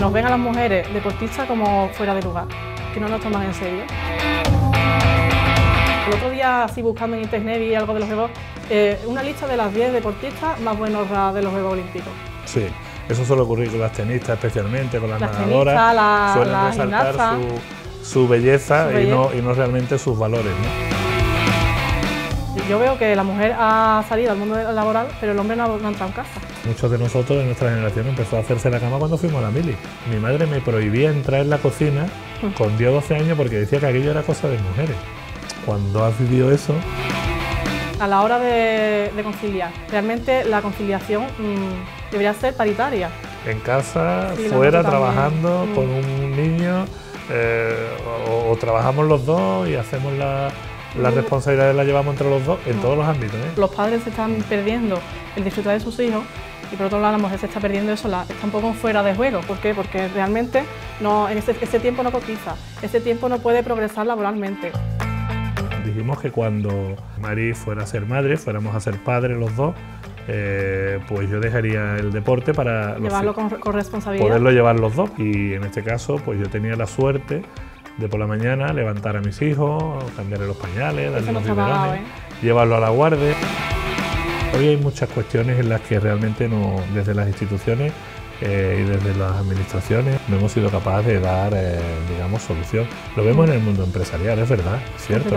nos ven a las mujeres deportistas como fuera de lugar, que no nos toman en serio. El otro día, así buscando en internet y algo de los Juegos, una lista de las 10 deportistas más buenos de los Juegos Olímpicos. Sí, eso suele ocurrir con las tenistas especialmente, con las nadadoras, suelen resaltar su belleza y no realmente sus valores, ¿no? Yo veo que la mujer ha salido al mundo laboral, pero el hombre no ha entrado en casa. Muchos de nosotros, de nuestra generación, empezó a hacerse la cama cuando fuimos a la mili. Mi madre me prohibía entrar en la cocina con 10 o 12 años porque decía que aquello era cosa de mujeres. Cuando has vivido eso... A la hora de conciliar, realmente la conciliación debería ser paritaria. En casa, sí, fuera, trabajando con un niño, o trabajamos los dos y hacemos las responsabilidades, las llevamos entre los dos en todos los ámbitos, ¿eh? Los padres se están perdiendo el disfrutar de sus hijos y por otro lado la mujer se está perdiendo eso, está un poco fuera de juego. ¿Por qué? Porque realmente no, en ese tiempo no cotiza, ese tiempo no puede progresar laboralmente. Dijimos que cuando Mari fuera a ser madre, fuéramos a ser padres los dos, pues yo dejaría el deporte para... Llevarlo con responsabilidad. Poderlo llevar los dos. Y en este caso, pues yo tenía la suerte de por la mañana levantar a mis hijos, cambiarle los pañales, darle los biberones, llevarlo a la guardia. Hoy hay muchas cuestiones en las que realmente desde las instituciones y desde las administraciones no hemos sido capaces de dar, digamos, solución. Lo vemos en el mundo empresarial, es verdad, es cierto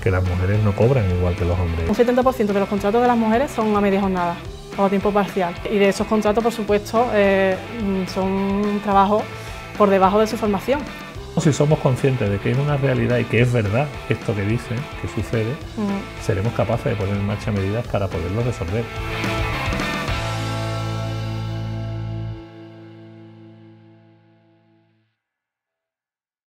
que las mujeres no cobran igual que los hombres. Un 70% de los contratos de las mujeres son a media jornada o a tiempo parcial. Y de esos contratos, por supuesto, son trabajos por debajo de su formación. Si somos conscientes de que es una realidad y que es verdad esto que dicen, que sucede, seremos capaces de poner en marcha medidas para poderlo resolver.